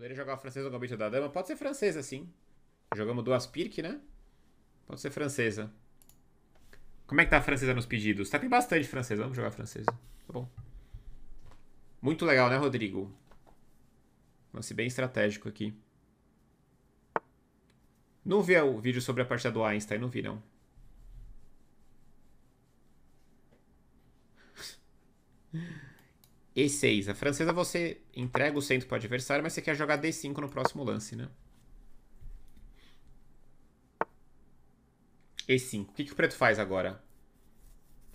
Poderia jogar o francês no Gambito da Dama. Pode ser francesa, sim. Jogamos duas Pirque, né? Pode ser francesa. Como é que tá a francesa nos pedidos? Tá, tem bastante francesa. Vamos jogar francesa. Tá bom. Muito legal, né, Rodrigo? Lance bem estratégico aqui. Não vi o vídeo sobre a partida do Einstein. Não vi, não. E6. A francesa você entrega o centro para o adversário, mas você quer jogar D5 no próximo lance, né? E5. O que o preto faz agora?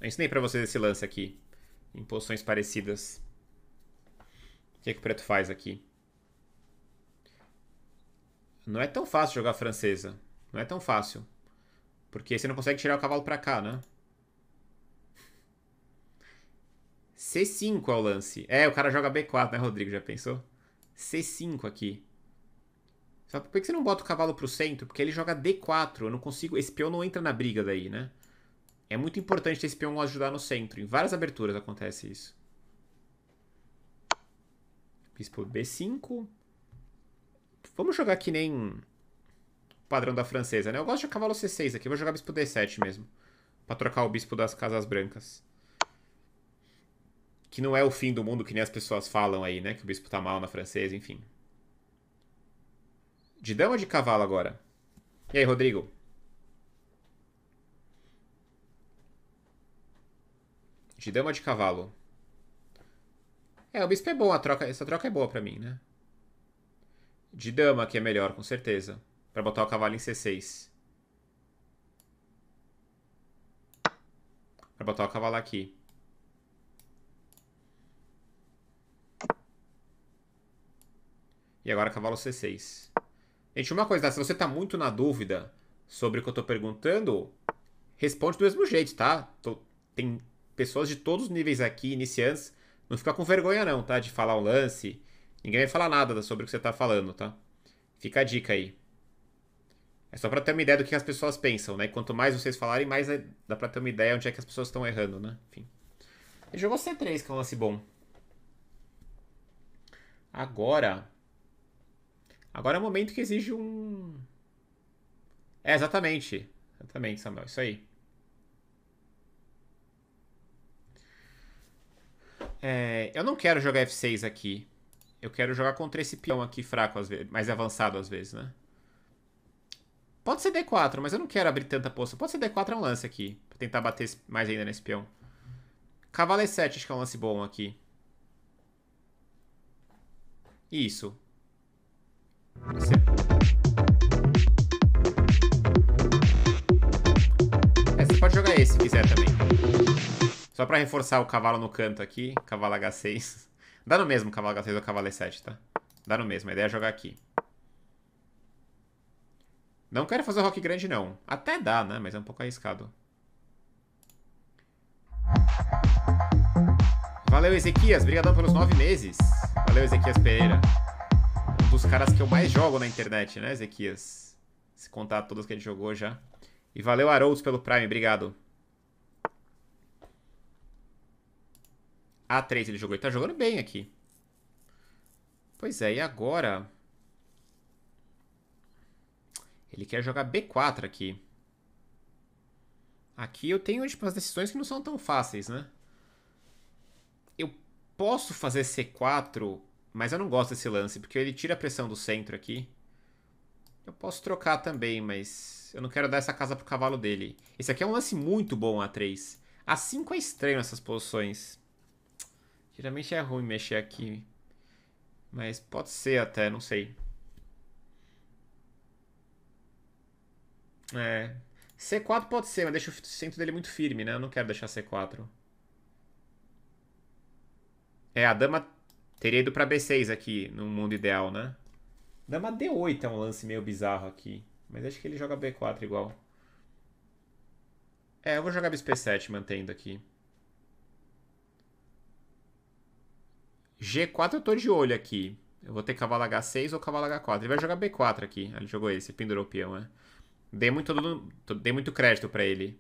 Eu ensinei para vocês esse lance aqui. Em posições parecidas. O que o preto faz aqui? Não é tão fácil jogar francesa. Não é tão fácil. Porque você não consegue tirar o cavalo para cá, né? C5 é o lance. É, o cara joga B4, né, Rodrigo? Já pensou? C5 aqui. Só por que você não bota o cavalo pro centro? Porque ele joga D4. Eu não consigo... Esse peão não entra na briga daí, né? É muito importante ter esse peão ajudar no centro. Em várias aberturas acontece isso. Bispo B5... Vamos jogar que nem o padrão da francesa, né? Eu gosto de cavalo C6 aqui. Vou jogar bispo D7 mesmo. Pra trocar o bispo das casas brancas. Que não é o fim do mundo, que nem as pessoas falam aí, né? Que o bispo tá mal na francesa, enfim. De dama ou de cavalo agora? E aí, Rodrigo? De dama ou de cavalo? É, o bispo é bom. Essa troca é boa pra mim, né? De dama que é melhor, com certeza. Pra botar o cavalo em C6. Pra botar o cavalo aqui. E agora cavalo C6. Gente, uma coisa, se você tá muito na dúvida sobre o que eu tô perguntando, responde do mesmo jeito, tá? Tem pessoas de todos os níveis aqui, iniciantes. Não fica com vergonha não, tá? De falar um lance... Ninguém vai falar nada sobre o que você tá falando, tá? Fica a dica aí. É só pra ter uma ideia do que as pessoas pensam, né? Quanto mais vocês falarem, mais dá pra ter uma ideia onde é que as pessoas estão errando, né? Enfim. Ele jogou C3, que é um lance bom. Agora... Agora é o momento que exige um... É, exatamente. Exatamente, Samuel. Isso aí. É, eu não quero jogar F6 aqui. Eu quero jogar contra esse peão aqui fraco, às vezes, mais avançado às vezes, né? Pode ser D4, mas eu não quero abrir tanta poça. Pode ser D4, é um lance aqui. Pra tentar bater mais ainda nesse peão. Cavalo E7, acho que é um lance bom aqui. Isso. Você pode jogar esse se quiser também. Só pra reforçar o cavalo no canto aqui. Cavalo H6. Dá no mesmo cavalo H6 ou cavalo E7, tá? Dá no mesmo, a ideia é jogar aqui. Não quero fazer o roque grande, não. Até dá, né? Mas é um pouco arriscado. Valeu, Ezequias. Obrigadão pelos 9 meses. Valeu, Ezequias Pereira. Um dos caras que eu mais jogo na internet, né, Ezequias? Se contar todos que a gente jogou já. E valeu, Haroldes, pelo Prime. Obrigado. A3 ele jogou. Ele tá jogando bem aqui. Pois é, e agora? Ele quer jogar B4 aqui. Aqui eu tenho tipo, umas decisões que não são tão fáceis, né? Eu posso fazer C4, mas eu não gosto desse lance, porque ele tira a pressão do centro aqui. Eu posso trocar também, mas eu não quero dar essa casa pro cavalo dele. Esse aqui é um lance muito bom, A3. A5 é estranho nessas posições. Geralmente é ruim mexer aqui. Mas pode ser até, não sei. É. C4 pode ser, mas deixa o centro dele muito firme, né? Eu não quero deixar C4. É, a dama teria ido pra B6 aqui, no mundo ideal, né? Dama D8 é um lance meio bizarro aqui. Mas acho que ele joga B4 igual. É, eu vou jogar bispo B7 mantendo aqui. G4 eu tô de olho aqui. Eu vou ter cavalo H6 ou cavalo H4. Ele vai jogar B4 aqui. Ele jogou esse, pendurou o peão, né? Dei muito crédito pra ele.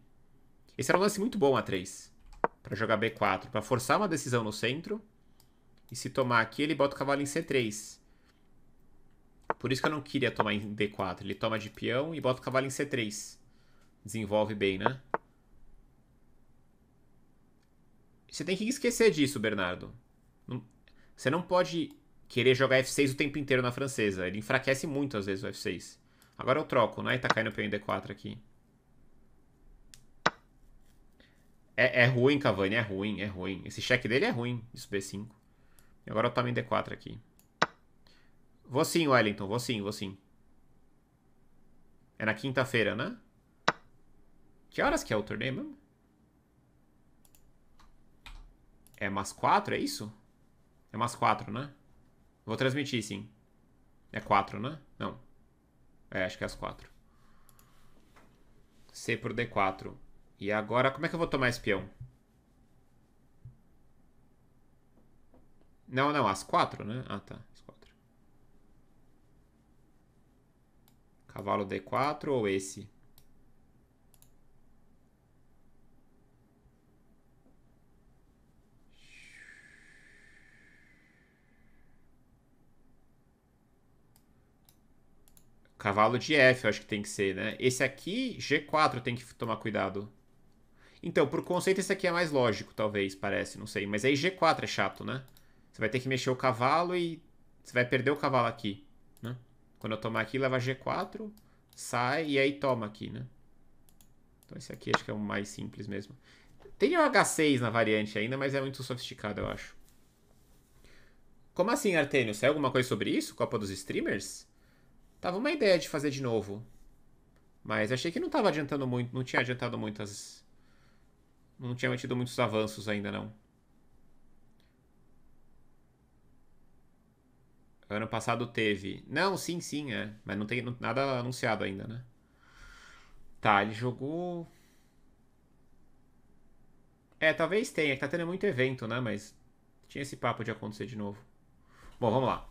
Esse era um lance muito bom, A3. Pra jogar B4. Pra forçar uma decisão no centro. E se tomar aqui, ele bota o cavalo em C3. Por isso que eu não queria tomar em D4. Ele toma de peão e bota o cavalo em C3. Desenvolve bem, né? Você tem que esquecer disso, Bernardo. Você não pode querer jogar F6 o tempo inteiro na francesa. Ele enfraquece muito, às vezes, o F6. Agora eu troco, né? E tá caindo o peão em D4 aqui. É ruim, Cavani. É ruim, é ruim. Esse cheque dele é ruim. Isso, B5. E agora eu tomo em D4 aqui. Vou sim, Wellington. Vou sim, vou sim. É na quinta-feira, né? Que horas que é o torneio mesmo? É umas 4, é isso? É umas 4, né? Vou transmitir, sim. É 4, né? Não. É, acho que é às 4. C por D4. E agora, como é que eu vou tomar esse peão? Não, não, às 4, né? Ah, tá. Às 4. Cavalo D4 ou esse? Cavalo de F, eu acho que tem que ser, né? Esse aqui, G4, tem que tomar cuidado. Então, por conceito, esse aqui é mais lógico, talvez, parece, não sei. Mas aí G4 é chato, né? Você vai ter que mexer o cavalo e você vai perder o cavalo aqui, né? Quando eu tomar aqui, leva G4, sai e aí toma aqui, né? Então esse aqui acho que é o mais simples mesmo. Tem o H6 na variante ainda, mas é muito sofisticado, eu acho. Como assim, Artênios? Saiu alguma coisa sobre isso? Copa dos Streamers? Tava uma ideia de fazer de novo. Mas achei que não tava adiantando muito. Não tinha adiantado muitas... Não tinha tido muitos avanços ainda, não. Ano passado teve... Não, sim, sim, é. Mas não tem nada anunciado ainda, né? Tá, ele jogou... É, talvez tenha. É que tá tendo muito evento, né? Mas tinha esse papo de acontecer de novo. Bom, vamos lá.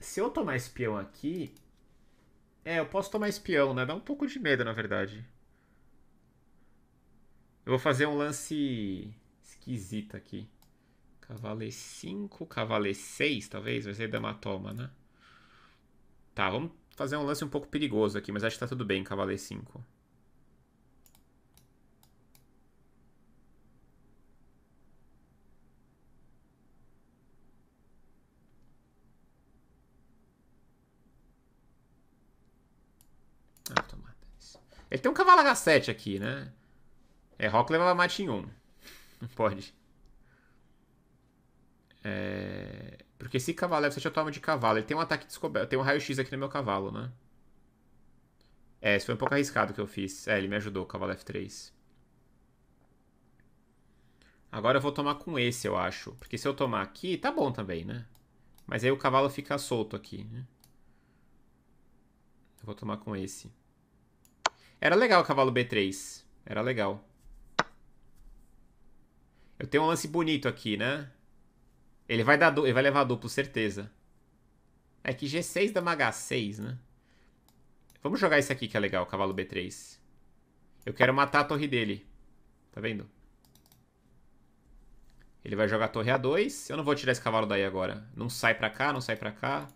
Se eu tomar esse peão aqui... É, eu posso tomar esse peão, né? Dá um pouco de medo, na verdade. Eu vou fazer um lance esquisito aqui. Cavalo E5, cavalo E6, talvez. Vai ser dama toma, né? Tá, vamos fazer um lance um pouco perigoso aqui, mas acho que tá tudo bem, cavalo E5. Ah, tomada. Ele tem um cavalo H7 aqui, né? É, roca levava mate em 1. Não pode. É... Porque se cavalo F7 eu tomo de cavalo. Ele tem um ataque descoberto. Tem um raio-x aqui no meu cavalo, né? É, isso foi um pouco arriscado que eu fiz. É, ele me ajudou, cavalo F3. Agora eu vou tomar com esse, eu acho. Porque se eu tomar aqui, tá bom também, né? Mas aí o cavalo fica solto aqui, né? Eu vou tomar com esse. Era legal o cavalo B3. Era legal. Eu tenho um lance bonito aqui, né? Ele vai levar duplo, certeza. É que G6 dá uma H6, né? Vamos jogar esse aqui que é legal, cavalo B3. Eu quero matar a torre dele. Tá vendo? Ele vai jogar a torre A2. Eu não vou tirar esse cavalo daí agora. Não sai pra cá, não sai pra cá.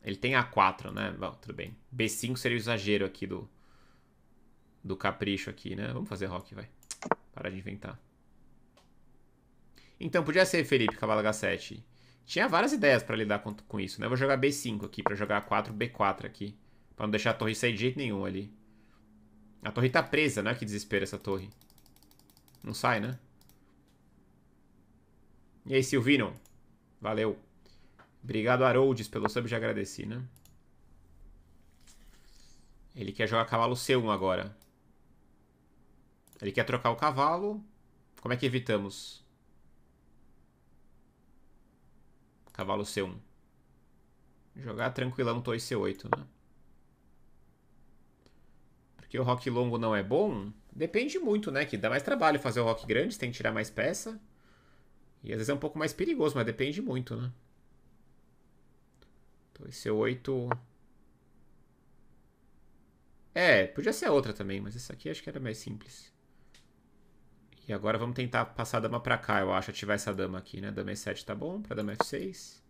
Ele tem A4, né? Bom, tudo bem. B5 seria o exagero aqui do capricho aqui, né? Vamos fazer rock, vai. Para de inventar. Então, podia ser, Felipe, cavalo H7. Tinha várias ideias pra lidar com isso, né? Eu vou jogar B5 aqui, pra jogar A4, B4 aqui. Pra não deixar a torre sair de jeito nenhum ali. A torre tá presa, né? Que desespero essa torre. Não sai, né? E aí, Silvino? Valeu. Obrigado, Haroldes, pelo sub, já agradeci, né? Ele quer jogar cavalo C1 agora. Ele quer trocar o cavalo. Como é que evitamos? Cavalo C1. Jogar tranquilão torre C8, né? Porque o roque longo não é bom? Depende muito, né? Que dá mais trabalho fazer o roque grande, você tem que tirar mais peça. E às vezes é um pouco mais perigoso, mas depende muito, né? Torre C8... É, podia ser outra também, mas essa aqui acho que era mais simples. E agora vamos tentar passar a dama pra cá, eu acho. Ativar essa dama aqui, né? Dama E7 tá bom, pra dama F6.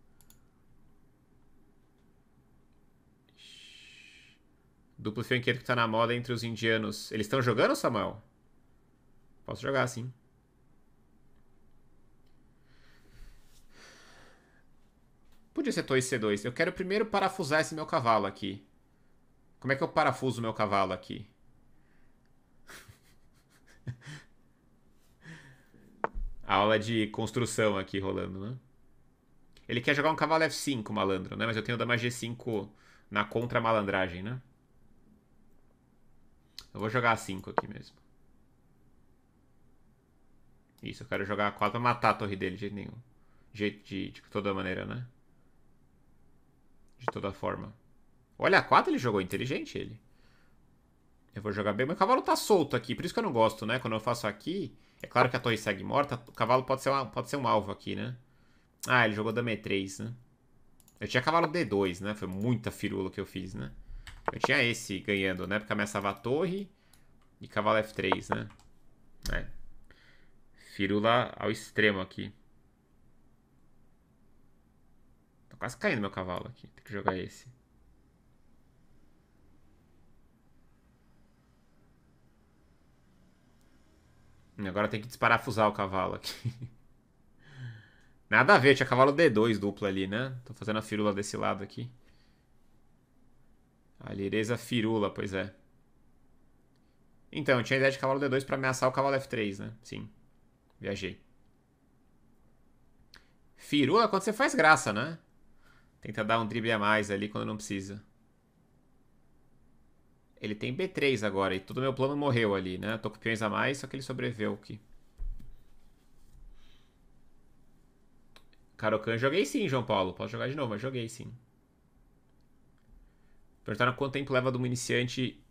Duplo franqueiro que tá na moda entre os indianos. Eles estão jogando, Samuel? Posso jogar, sim. Podia ser 2C2. Eu quero primeiro parafusar esse meu cavalo aqui. Como é que eu parafuso o meu cavalo aqui? A aula de construção aqui rolando, né? Ele quer jogar um cavalo F5, malandro, né? Mas eu tenho dama G5 na contra-malandragem, né? Eu vou jogar A5 aqui mesmo. Isso, eu quero jogar A4 pra matar a torre dele de jeito nenhum. De toda maneira, né? De toda forma. Olha, A4 ele jogou inteligente, ele. Eu vou jogar B. Meu cavalo tá solto aqui, por isso que eu não gosto, né? Quando eu faço aqui... É claro que a torre segue morta. O cavalo pode ser um alvo aqui, né? Ah, ele jogou dama E3, né? Eu tinha cavalo D2, né? Foi muita firula que eu fiz, né? Eu tinha esse ganhando, né? Porque ameaçava a torre e cavalo F3, né? É. Firula ao extremo aqui. Tá quase caindo meu cavalo aqui. Tem que jogar esse. Agora tem que desparafusar o cavalo aqui. Nada a ver, tinha cavalo D2 dupla ali, né? Tô fazendo a firula desse lado aqui. A lireza firula, pois é. Então, eu tinha a ideia de cavalo D2 pra ameaçar o cavalo F3, né? Sim, viajei. Firula quando você faz graça, né? Tenta dar um drible a mais ali quando não precisa. Ele tem B3 agora, e todo o meu plano morreu ali, né? Tô com peões a mais, só que ele sobreviveu aqui. Karokan, joguei sim, João Paulo. Posso jogar de novo, mas joguei sim. Perguntaram quanto tempo leva de um iniciante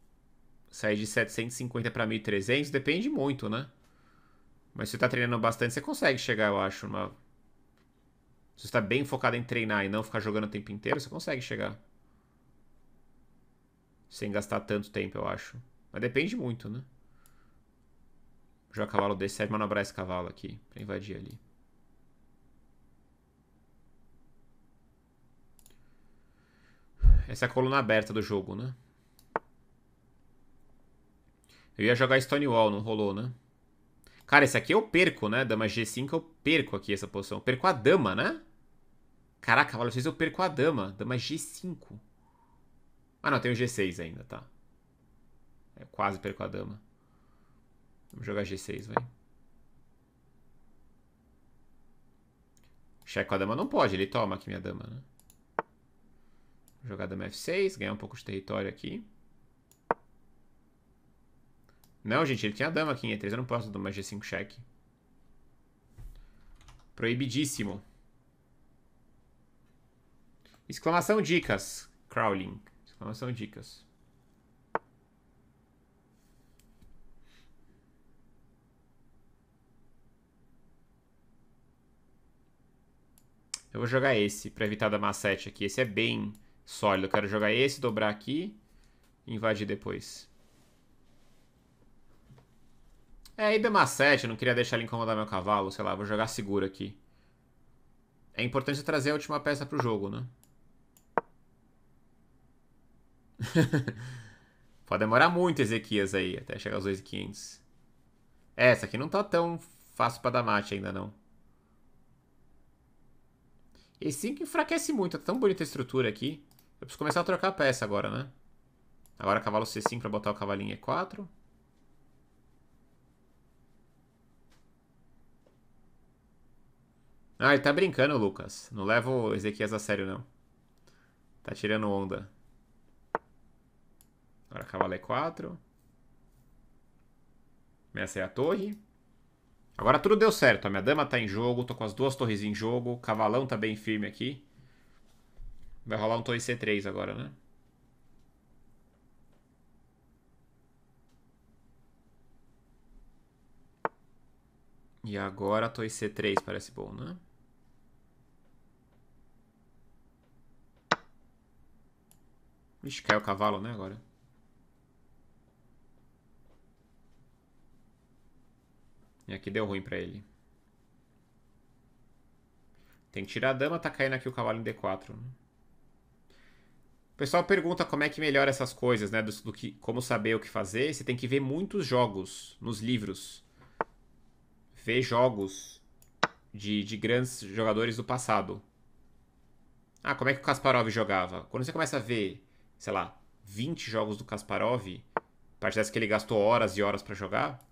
sair de 750 para 1300. Depende muito, né? Mas se você tá treinando bastante, você consegue chegar, eu acho. Numa... Se você tá bem focado em treinar e não ficar jogando o tempo inteiro, você consegue chegar. Sem gastar tanto tempo, eu acho. Mas depende muito, né? Jogar cavalo D7, manobrar esse cavalo aqui. Pra invadir ali. Essa é a coluna aberta do jogo, né? Eu ia jogar Stonewall, não rolou, né? Cara, esse aqui eu perco, né? Dama G5 eu perco aqui essa posição. Eu perco a dama, né? Caraca, cavalo G6 eu perco a dama. Dama G5. Ah, não, tem o G6 ainda, tá. Eu quase perco a dama. Vamos jogar G6, vai. Checo a dama não pode, ele toma aqui minha dama, né? Vou jogar dama F6, ganhar um pouco de território aqui. Não, gente, ele tinha a dama aqui em E3, eu não posso dar uma G5 cheque. Proibidíssimo. Exclamação dicas, Crowling. Então, são dicas. Eu vou jogar esse para evitar dama A7 aqui. Esse é bem sólido. Eu quero jogar esse, dobrar aqui e invadir depois. É, aí dama A7. Eu não queria deixar ele incomodar meu cavalo. Sei lá, vou jogar seguro aqui. É importante trazer a última peça pro jogo, né? Pode demorar muito, Ezequias, aí até chegar aos 2.500. Essa aqui não tá tão fácil pra dar mate ainda, não. Esse 5 enfraquece muito. Tá tão bonita a estrutura aqui. Eu preciso começar a trocar a peça agora, né? Agora cavalo C5 pra botar o cavalinho E4. Ah, ele tá brincando, Lucas. Não leva o Ezequias a sério, não. Tá tirando onda. Agora cavalo E4. Essa é a torre. Agora tudo deu certo. A minha dama tá em jogo. Tô com as duas torres em jogo. O cavalão tá bem firme aqui. Vai rolar um torre C3 agora, né? E agora a torre C3 parece bom, né? Ixi, caiu o cavalo, né, agora? E aqui deu ruim pra ele. Tem que tirar a dama, tá caindo aqui o cavalo em D4. Né? pessoal pergunta como é que melhora essas coisas, né? Como saber o que fazer. Você tem que ver muitos jogos nos livros. Ver jogos de grandes jogadores do passado. Ah, como é que o Kasparov jogava? Quando você começa a ver, sei lá, 20 jogos do Kasparov, partidas que ele gastou horas e horas pra jogar,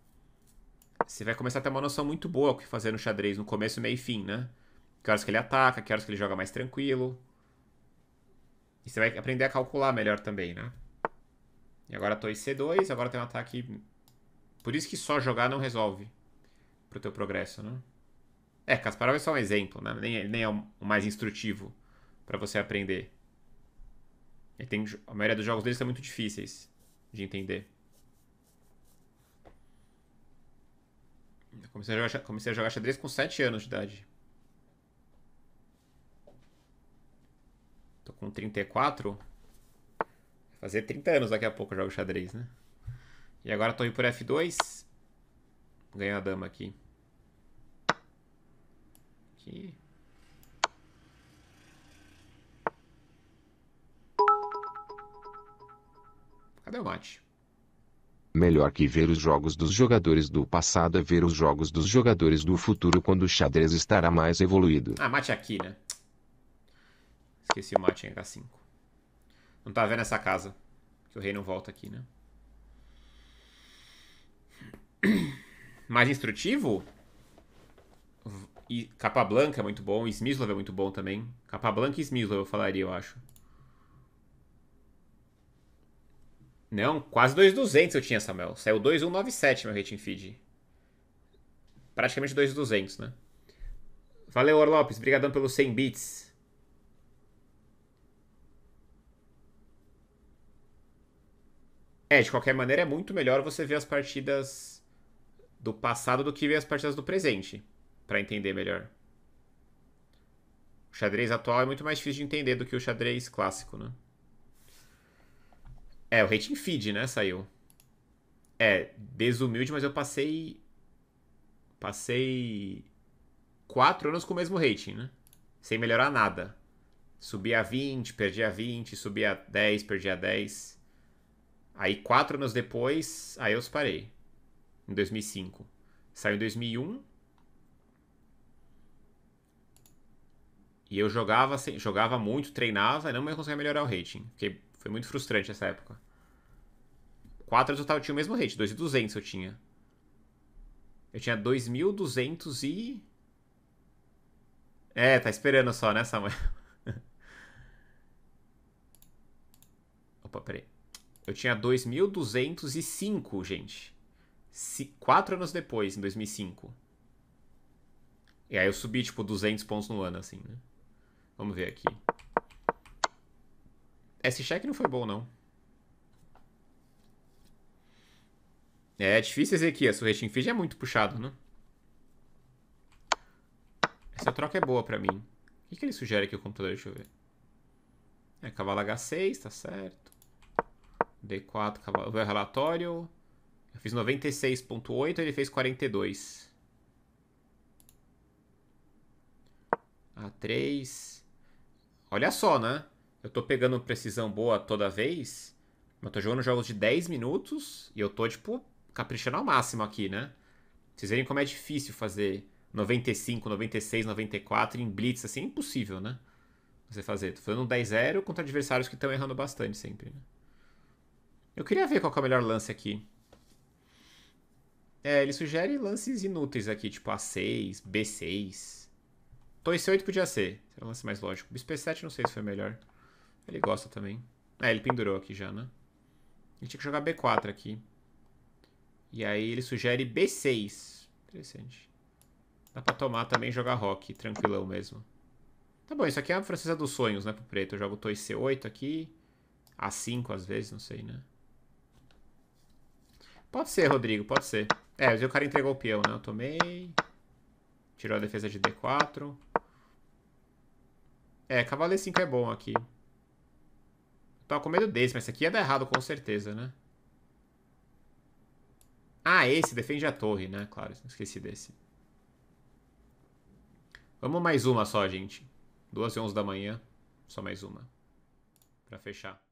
você vai começar a ter uma noção muito boa do que fazer no xadrez, no começo, meio e fim, né? Que horas que ele ataca, que horas que ele joga mais tranquilo. E você vai aprender a calcular melhor também, né? E agora tô em C2, agora tem um ataque... Por isso que só jogar não resolve pro teu progresso, né? É, Kasparov é só um exemplo, né? Nem é o mais instrutivo pra você aprender. Ele tem, a maioria dos jogos deles são muito difíceis de entender. Comecei a jogar xadrez com 7 anos de idade. Tô com 34. Vai fazer 30 anos daqui a pouco eu jogo xadrez, né? E agora tô indo por F2. Ganhei a dama aqui. Aqui. Cadê o mate? Melhor que ver os jogos dos jogadores do passado é ver os jogos dos jogadores do futuro quando o xadrez estará mais evoluído. Ah, mate aqui, né? Esqueci o mate em H5. Não tá vendo essa casa. Que o rei não volta aqui, né? Mais instrutivo? E Capablanca é muito bom. Smyslov é muito bom também. Capablanca e Smyslov eu falaria, eu acho. Não, quase 2.200 eu tinha, Samuel. Saiu 2.197 meu rating feed. Praticamente 2.200, né? Valeu, Orlopes. Obrigadão pelos 100 bits. É, de qualquer maneira, é muito melhor você ver as partidas do passado do que ver as partidas do presente, pra entender melhor. O xadrez atual é muito mais difícil de entender do que o xadrez clássico, né? É, o rating feed, né? Saiu. É, desumilde, mas eu passei... Passei... 4 anos com o mesmo rating, né? Sem melhorar nada. Subi a 20, perdi a 20, subi a 10, perdi a 10. Aí 4 anos depois, aí eu parei. Em 2005. Saiu em 2001. E eu jogava muito, treinava, e não conseguia melhorar o rating. Fiquei... Foi muito frustrante essa época. 4 anos eu tinha o mesmo rate. 2.200 eu tinha. Eu tinha 2.200 e... É, tá esperando só, né, Samuel? Opa, peraí. Eu tinha 2.205, gente. 4 anos depois, em 2005. E aí eu subi, tipo, 200 pontos no ano, assim, né? Vamos ver aqui. Esse cheque não foi bom, não. É difícil, Ezequias. O rating feed é muito puxado, né? Essa troca é boa pra mim. O que ele sugere aqui no computador? Deixa eu ver. É, cavalo H6, tá certo. D4, cavalo... Vê o relatório. Eu fiz 96.8, ele fez 42. A3. Olha só, né? Eu tô pegando precisão boa toda vez, mas tô jogando jogos de 10 minutos e eu tô, tipo, caprichando ao máximo aqui, né? Vocês verem como é difícil fazer 95, 96, 94 em blitz, assim, é impossível, né? Você fazer. Tô fazendo um 10-0 contra adversários que estão errando bastante sempre, né? Eu queria ver qual que é o melhor lance aqui. É, ele sugere lances inúteis aqui, tipo A6, B6. Tô em C8 podia ser. Será um lance mais lógico. Bispo E7 não sei se foi melhor. Ele gosta também. Ah, ele pendurou aqui já, né? Ele tinha que jogar B4 aqui. E aí ele sugere B6. Interessante. Dá pra tomar também e jogar rock. Tranquilão mesmo. Tá bom, isso aqui é a francesa dos sonhos, né? Pro preto. Eu jogo Toi C8 aqui. A5 às vezes, não sei, né? Pode ser, Rodrigo, pode ser. É, mas o cara entregou o peão, né? Eu tomei. Tirou a defesa de D4. É, cavalo E5 é bom aqui. Tava com medo desse, mas esse aqui ia dar errado com certeza, né? Ah, esse defende a torre, né? Claro, esqueci desse. Vamos mais uma só, gente. 2h11 da manhã. Só mais uma. Pra fechar.